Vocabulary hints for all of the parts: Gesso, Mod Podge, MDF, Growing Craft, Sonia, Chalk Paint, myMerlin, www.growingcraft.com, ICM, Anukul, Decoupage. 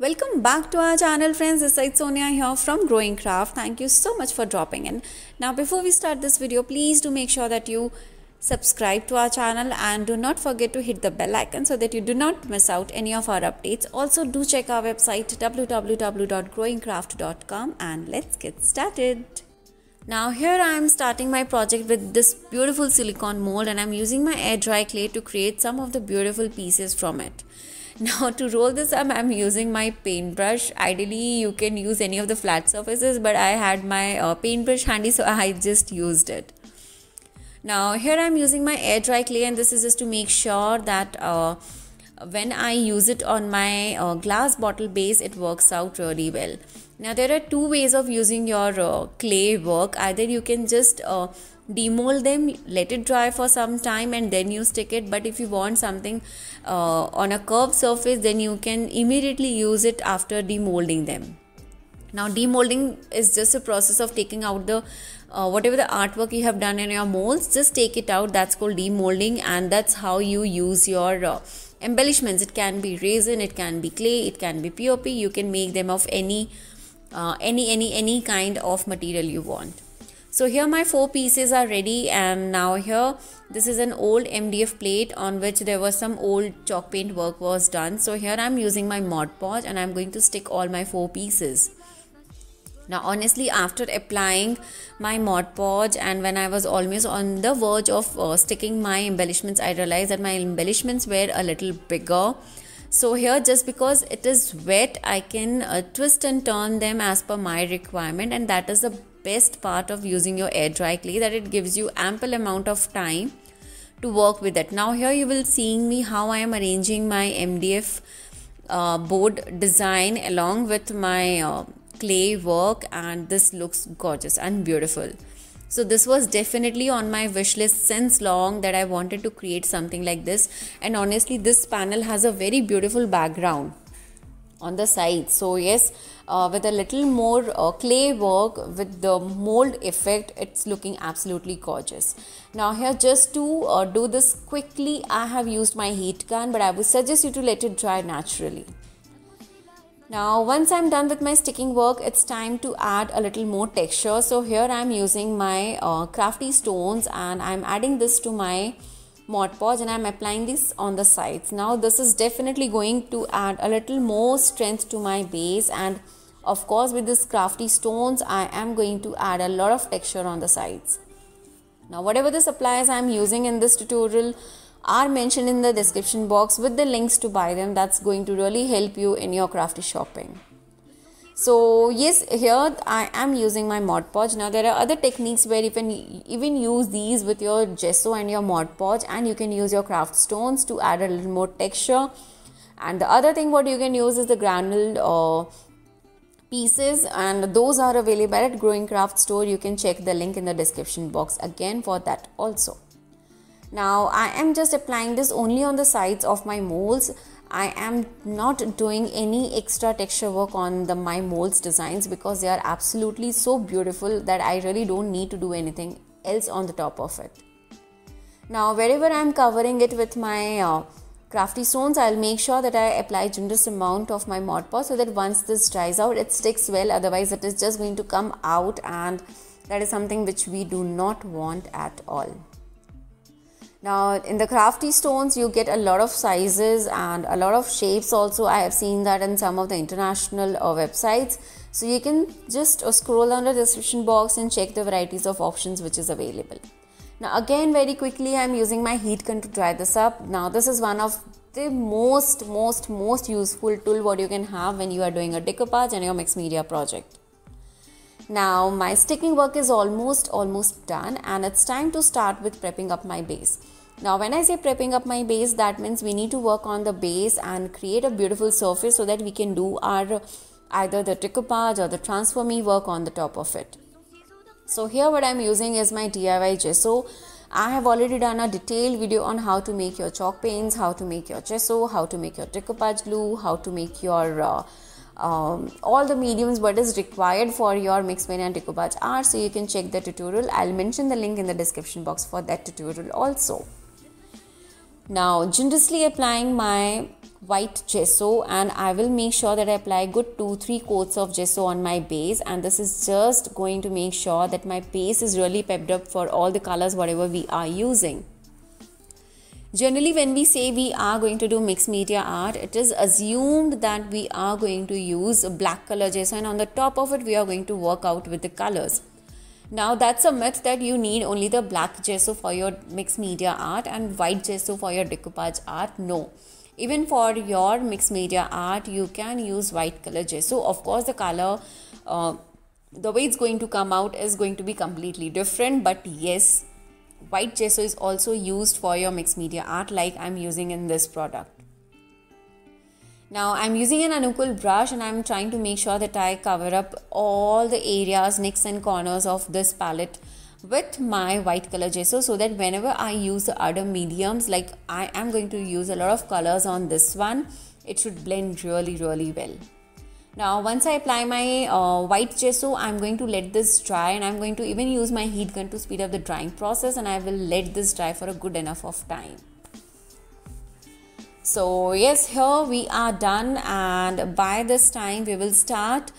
Welcome back to our channel friends, this is Sonia here from Growing Craft. Thank you so much for dropping in. Now before we start this video, please do make sure that you subscribe to our channel and do not forget to hit the bell icon so that you do not miss out any of our updates. Also do check our website www.growingcraft.com and let's get started. Now here I am starting my project with this beautiful silicone mold and I am using my air dry clay to create some of the beautiful pieces from it. Now to roll this up, I'm using my paintbrush. Ideally, you can use any of the flat surfaces, but I had my paintbrush handy, so I just used it. Now here I'm using my air dry clay, and this is just to make sure that when I use it on my glass bottle base, it works out really well. Now there are two ways of using your clay work. Either you can just demold them, let it dry for some time and then you stick it, but if you want something on a curved surface, then you can immediately use it after demolding them. Now demolding is just a process of taking out the whatever the artwork you have done in your molds, just take it out. That's called demolding, and that's how you use your embellishments. It can be resin, it can be clay, it can be POP. You can make them of any kind of material you want. So here my four pieces are ready, and now here this is an old MDF plate on which there was some old chalk paint work was done. So here I'm using my Mod Podge and I'm going to stick all my four pieces. Now honestly, after applying my Mod Podge and when I was almost on the verge of sticking my embellishments, I realized that my embellishments were a little bigger. So here, just because it is wet, I can twist and turn them as per my requirement, and that is the best part of using your air dry clay, that it gives you ample amount of time to work with it. Now here you will seeing me how I am arranging my MDF board design along with my clay work, and this looks gorgeous and beautiful. So this was definitely on my wish list since long, that I wanted to create something like this, and honestly this panel has a very beautiful background on the side. So yes, with a little more clay work with the mold effect, it's looking absolutely gorgeous. Now here, just to do this quickly, I have used my heat gun, but I would suggest you to let it dry naturally. Now once I'm done with my sticking work, it's time to add a little more texture. So here I'm using my crafty stones and I'm adding this to my Mod Podge and I'm applying this on the sides. Now this is definitely going to add a little more strength to my base, and of course with this crafty stones I am going to add a lot of texture on the sides. Now whatever the supplies I'm using in this tutorial are mentioned in the description box with the links to buy them. That's going to really help you in your crafty shopping. So yes, here I am using my Mod Podge. Now there are other techniques where you can even use these with your gesso and your Mod Podge, and you can use your craft stones to add a little more texture. And the other thing what you can use is the granuled pieces, and those are available at Growing Craft store. You can check the link in the description box again for that also. Now I am just applying this only on the sides of my molds. I am not doing any extra texture work on my molds designs because they are absolutely so beautiful that I really don't need to do anything else on the top of it. Now wherever I am covering it with my crafty stones, I'll make sure that I apply generous amount of my Mod Podge so that once this dries out, it sticks well. Otherwise it is just going to come out, and that is something which we do not want at all. Now in the crafty stones you get a lot of sizes and a lot of shapes also. I have seen that in some of the international websites. So you can just scroll down the description box and check the varieties of options which is available. Now again very quickly I am using my heat gun to dry this up. Now this is one of the most useful tool what you can have when you are doing a decoupage and your mixed media project. Now my sticking work is almost done, and it's time to start with prepping up my base. Now when I say prepping up my base, that means we need to work on the base and create a beautiful surface so that we can do our either the decoupage or the transforming work on the top of it. So here what I'm using is my DIY gesso. I have already done a detailed video on how to make your chalk paints, how to make your gesso, how to make your decoupage glue, how to make your all the mediums what is required for your mixed media and decoupage art, so you can check the tutorial. I'll mention the link in the description box for that tutorial also. Now generously applying my white gesso, and I will make sure that I apply good 2-3 coats of gesso on my base, and this is just going to make sure that my base is really pepped up for all the colors whatever we are using. Generally, when we say we are going to do mixed media art, it is assumed that we are going to use black color gesso, and on the top of it we are going to work out with the colors. Now that's a myth that you need only the black gesso for your mixed media art and white gesso for your decoupage art. No. Even for your mixed media art, you can use white color gesso. Of course, the color, the way it's going to come out is going to be completely different. But yes, white gesso is also used for your mixed media art, like I'm using in this product. Now I'm using an Anukul brush and I'm trying to make sure that I cover up all the areas, nicks and corners of this palette with my white color gesso, so that whenever I use the other mediums, like I am going to use a lot of colors on this one, it should blend really well. Now once I apply my white gesso, I'm going to let this dry, and I'm going to even use my heat gun to speed up the drying process, and I will let this dry for a good enough of time. So yes, here we are done, and by this time we will start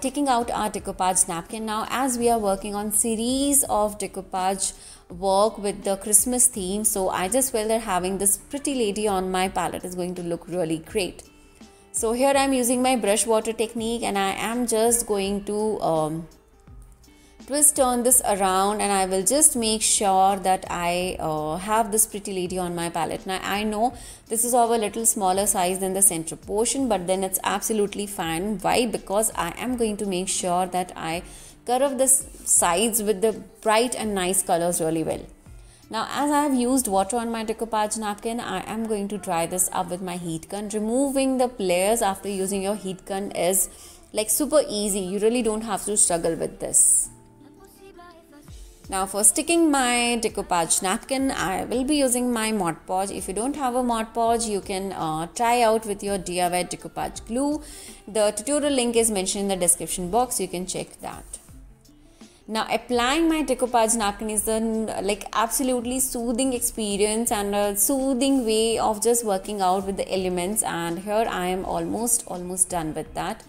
taking out our decoupage napkin. Now as we are working on series of decoupage work with the Christmas theme, so I just felt that having this pretty lady on my palette is going to look really great. So here I am using my brush water technique, and I am just going to turn this around, and I will just make sure that I have this pretty lady on my palette. Now I know this is of a little smaller size than the center portion, but then it's absolutely fine. Why? Because I am going to make sure that I curve the sides with the bright and nice colors really well. Now as I have used water on my decoupage napkin, I am going to dry this up with my heat gun. Removing the layers after using your heat gun is like super easy. You really don't have to struggle with this. Now for sticking my decoupage napkin, I will be using my Mod Podge. If you don't have a Mod Podge, you can try out with your DIY decoupage glue. The tutorial link is mentioned in the description box. You can check that. Now applying my decoupage napkin is an absolutely soothing experience and a soothing way of just working out with the elements. And here I am almost done with that.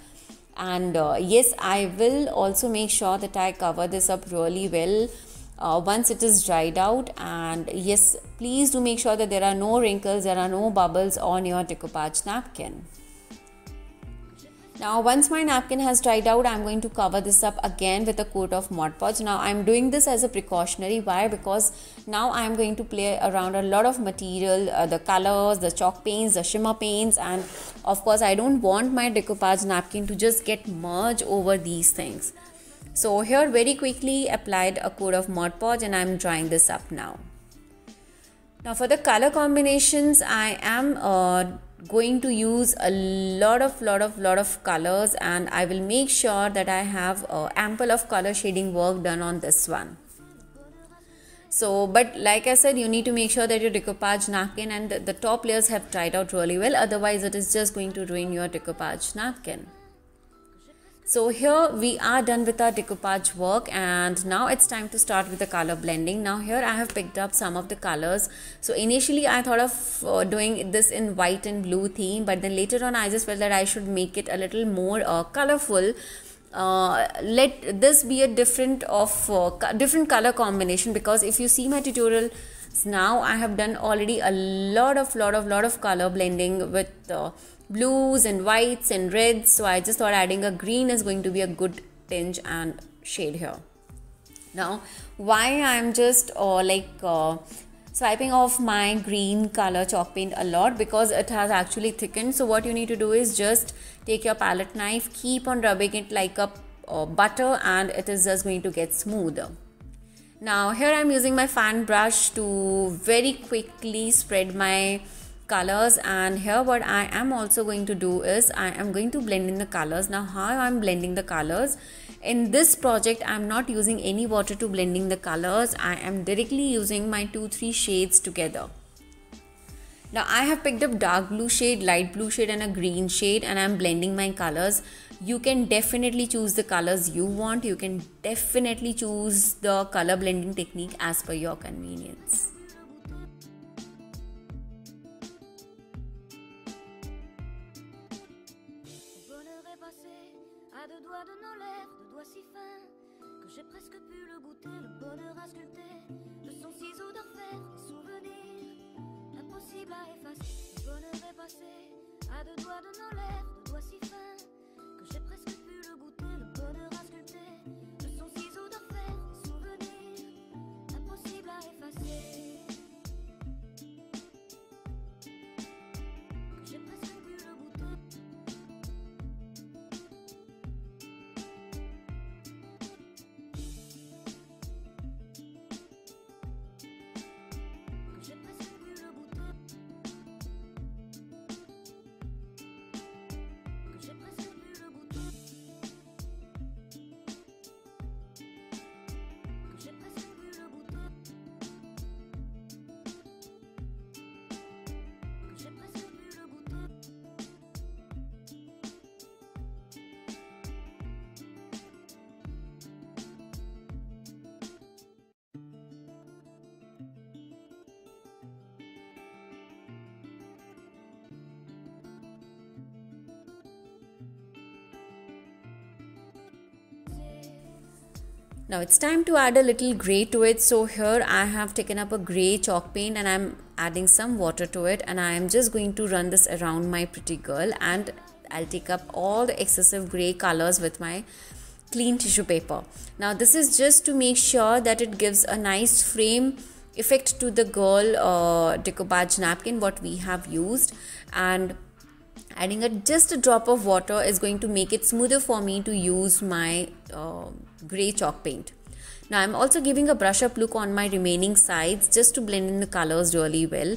And yes, I will also make sure that I cover this up really well once it is dried out. And yes, please do make sure that there are no wrinkles, there are no bubbles on your decoupage napkin. Now once my napkin has dried out, I'm going to cover this up again with a coat of Mod Podge. Now I'm doing this as a precautionary. Why? Because now I'm going to play around a lot of material, the colors, the chalk paints, the shimmer paints, and of course I don't want my decoupage napkin to just get merged over these things. So here very quickly applied a coat of Mod Podge, and I'm drying this up now. Now for the color combinations, I am going to use a lot of colors, and I will make sure that I have ample of color shading work done on this one. So but like I said, you need to make sure that your decoupage napkin and the top layers have dried out really well, otherwise it is just going to ruin your decoupage napkin. So here we are done with our decoupage work, and now it's time to start with the color blending. Now here I have picked up some of the colors. So initially I thought of doing this in white and blue theme, but then later on I just felt that I should make it a little more colorful. Let this be a different color combination, because if you see my tutorial now, I have done already a lot of color blending with blues and whites and reds. So I just thought adding a green is going to be a good tinge and shade here. Now why I'm just swiping off my green color chalk paint a lot, because it has actually thickened. So what you need to do is just take your palette knife, keep on rubbing it like a butter, and it is just going to get smoother. Now here I'm using my fan brush to very quickly spread my colors, and here what I am also going to do is I am going to blend in the colors. Now how I'm blending the colors in this project, I'm not using any water to blending the colors. I am directly using my 2-3 shades together. Now I have picked up dark blue shade, light blue shade and a green shade, and I'm blending my colors. You can definitely choose the colors you want. You can definitely choose the color blending technique as per your convenience. embrassé à deux doigts de nos lèvres, deux doigts si fins que j'ai presque pu le goûter, le bonheur à sculpter de son ciseau d'enfer, des souvenirs impossibles à effacer. Le bonheur est passé à deux doigts de nos lèvres, deux doigts si fins que j'ai presque pu le goûter, le bonheur à sculpter de son ciseau d'enfer, des souvenirs impossibles à effacer. Now it's time to add a little grey to it. So here I have taken up a grey chalk paint and I'm adding some water to it, and I am just going to run this around my pretty girl, and I'll take up all the excessive grey colors with my clean tissue paper. Now this is just to make sure that it gives a nice frame effect to the girl decoupage napkin what we have used, and adding just a drop of water is going to make it smoother for me to use my grey chalk paint. Now I'm also giving a brush up look on my remaining sides just to blend in the colors really well,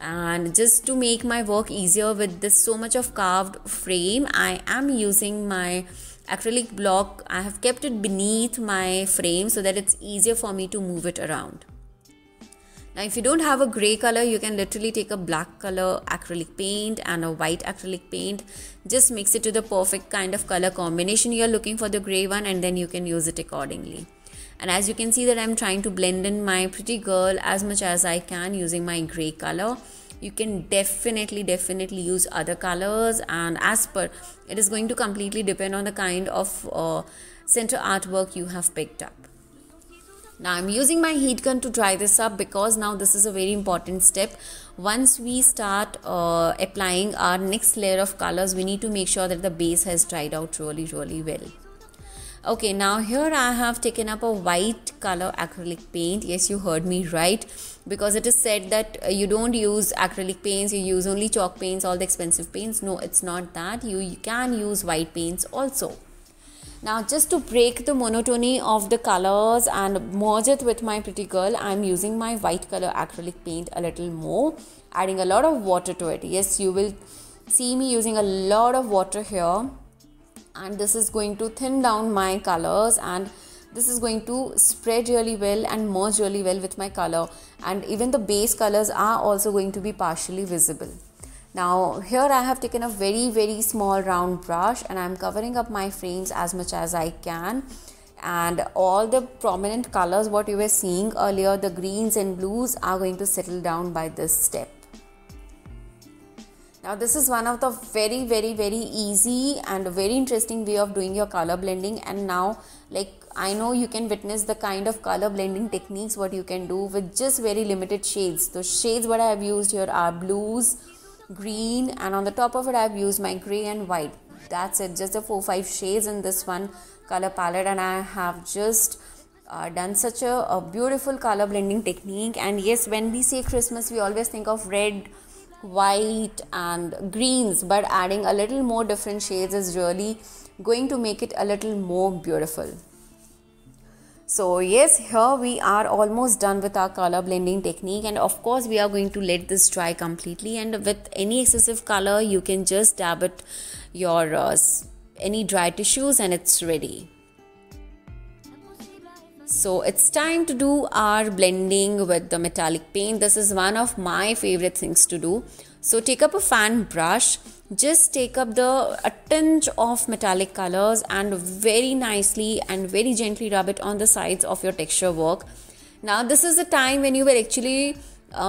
and just to make my work easier with this so much of carved frame, I am using my acrylic block. I have kept it beneath my frame so that it's easier for me to move it around. Now if you don't have a grey color, you can literally take a black color acrylic paint and a white acrylic paint. Just mix it to the perfect kind of color combination you're looking for the grey one, and then you can use it accordingly. And as you can see that I'm trying to blend in my pretty girl as much as I can using my grey color. You can definitely use other colors, and as per, it is going to completely depend on the kind of center artwork you have picked up. Now I'm using my heat gun to dry this up, because now this is a very important step. Once we start applying our next layer of colors, we need to make sure that the base has dried out really well. Okay, now here I have taken up a white color acrylic paint. Yes, you heard me right, because it is said that you don't use acrylic paints, you use only chalk paints, all the expensive paints. No, it's not that. You can use white paints also. Now just to break the monotony of the colors and merge it with my pretty girl, I'm using my white color acrylic paint a little more, adding a lot of water to it. Yes, you will see me using a lot of water here, and this is going to thin down my colors, and this is going to spread really well and merge really well with my color, and even the base colors are also going to be partially visible. Now here I have taken a very small round brush, and I'm covering up my frames as much as I can, and all the prominent colors what you were seeing earlier, the greens and blues, are going to settle down by this step. Now this is one of the very easy and very interesting way of doing your color blending, and now like I know you can witness the kind of color blending techniques what you can do with just very limited shades. The shades what I have used here are blues, green, and on the top of it I've used my grey and white. That's it, just the 4-5 shades in this one color palette, and I have just done such a beautiful color blending technique. And yes, when we say Christmas, we always think of red, white and greens, but adding a little more different shades is really going to make it a little more beautiful. So yes, here we are almost done with our color blending technique, and of course we are going to let this dry completely, and with any excessive color you can just dab it your any dry tissues and it's ready. So it's time to do our blending with the metallic paint. This is one of my favorite things to do. So take up a fan brush, just take up a tinge of metallic colors and very nicely and very gently rub it on the sides of your texture work. Now this is the time when you were actually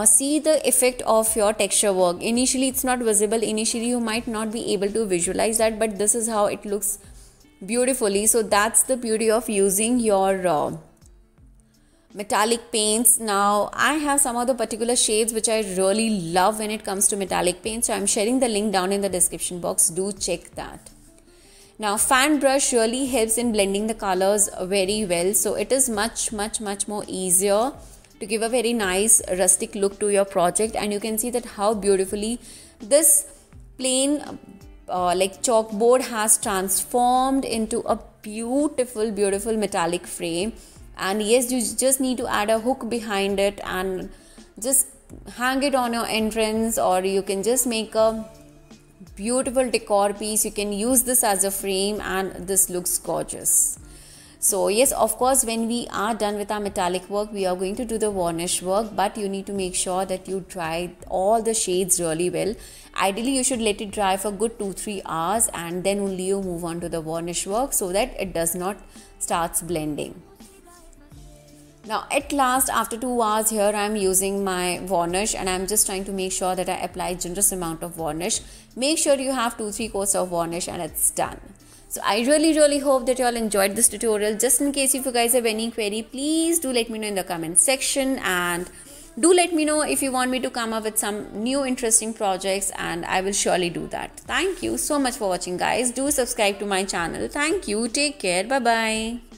see the effect of your texture work. Initially it's not visible, initially you might not be able to visualize that, but this is how it looks beautifully. So that's the beauty of using your metallic paints. Now I have some of the particular shades which I really love when it comes to metallic paints, so I'm sharing the link down in the description box, do check that. Now fan brush really helps in blending the colors very well, so it is much more easier to give a very nice rustic look to your project. And you can see that how beautifully this plain like chalkboard has transformed into a beautiful metallic frame. And yes, you just need to add a hook behind it and just hang it on your entrance, or you can just make a beautiful decor piece. You can use this as a frame and this looks gorgeous. So yes, of course, when we are done with our metallic work, we are going to do the varnish work, but you need to make sure that you dry all the shades really well. Ideally, you should let it dry for a good 2-3 hours and then only you move on to the varnish work so that it does not starts blending. Now at last, after 2 hours here, I am using my varnish and I am just trying to make sure that I apply generous amount of varnish. Make sure you have 2-3 coats of varnish and it's done. So I really hope that you all enjoyed this tutorial. Just in case if you guys have any query, please do let me know in the comment section, and do let me know if you want me to come up with some new interesting projects, and I will surely do that. Thank you so much for watching guys. Do subscribe to my channel. Thank you. Take care. Bye-bye.